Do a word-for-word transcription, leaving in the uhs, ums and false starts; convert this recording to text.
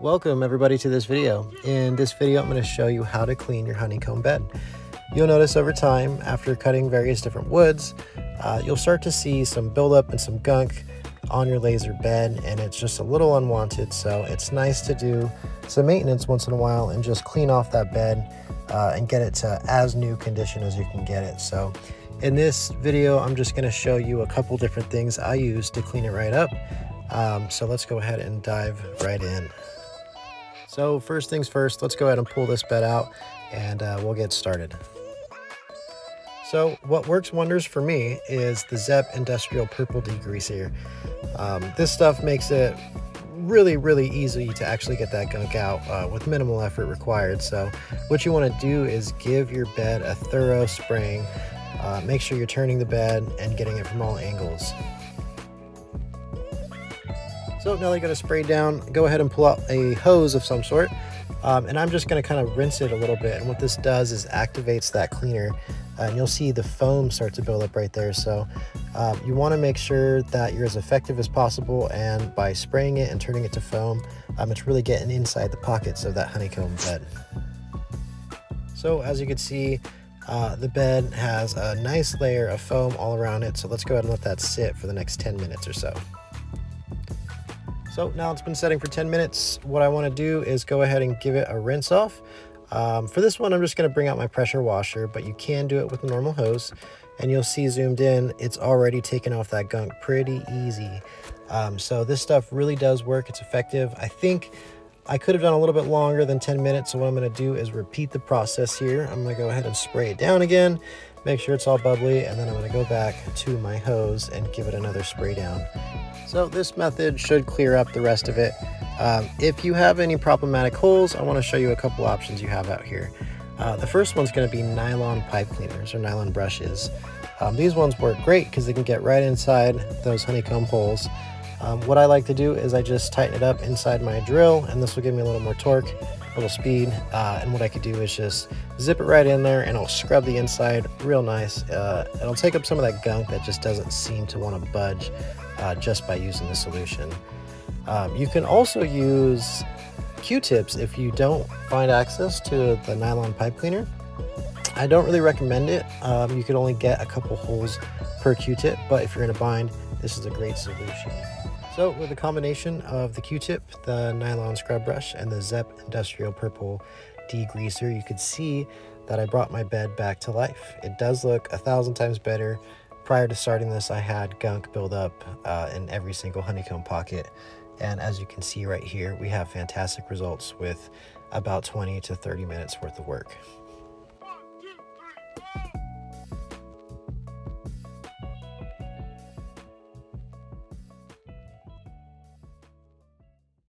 Welcome everybody to this video. In this video, I'm going to show you how to clean your honeycomb bed. You'll notice over time, after cutting various different woods, uh, you'll start to see some buildup and some gunk on your laser bed, and it's just a little unwanted. So it's nice to do some maintenance once in a while and just clean off that bed uh, and get it to as new condition as you can get it. So in this video, I'm just going to show you a couple different things I use to clean it right up. Um, so let's go ahead and dive right in. So first things first, let's go ahead and pull this bed out and uh, we'll get started. So what works wonders for me is the Zep Industrial Purple Degreaser. Um, this stuff makes it really, really easy to actually get that gunk out uh, with minimal effort required. So what you want to do is give your bed a thorough spraying. Uh, make sure you're turning the bed and getting it from all angles. So now they're going to spray down, go ahead and pull out a hose of some sort. Um, and I'm just going to kind of rinse it a little bit. And what this does is activates that cleaner. Uh, and you'll see the foam start to build up right there. So uh, you want to make sure that you're as effective as possible. And by spraying it and turning it to foam, um, it's really getting inside the pockets of that honeycomb bed. So as you can see, uh, the bed has a nice layer of foam all around it. So let's go ahead and let that sit for the next ten minutes or so. So now it's been setting for ten minutes. What I want to do is go ahead and give it a rinse off. Um, for this one, I'm just going to bring out my pressure washer, but you can do it with a normal hose. And you'll see zoomed in, it's already taken off that gunk pretty easy. Um, so this stuff really does work. It's effective. I think I could have done a little bit longer than ten minutes. So what I'm going to do is repeat the process here. I'm going to go ahead and spray it down again, make sure it's all bubbly, and then I'm going to go back to my hose and give it another spray down. So this method should clear up the rest of it. Um, if you have any problematic holes, I want to show you a couple options you have out here. Uh, the first one's going to be nylon pipe cleaners or nylon brushes. Um, these ones work great because they can get right inside those honeycomb holes. Um, what I like to do is I just tighten it up inside my drill, and this will give me a little more torque, a little speed. Uh, and what I could do is just zip it right in there and it'll scrub the inside real nice. Uh, it'll take up some of that gunk that just doesn't seem to want to budge uh, just by using the solution. Um, you can also use Q-tips if you don't find access to the nylon pipe cleaner. I don't really recommend it. Um, you can only get a couple holes per Q-tip, but if you're in a bind, this is a great solution. So with a combination of the Q-tip, the nylon scrub brush, and the Zep Industrial Purple Degreaser, you could see that I brought my bed back to life. It does look a thousand times better. Prior to starting this, I had gunk build up uh, in every single honeycomb pocket. And as you can see right here, we have fantastic results with about twenty to thirty minutes worth of work.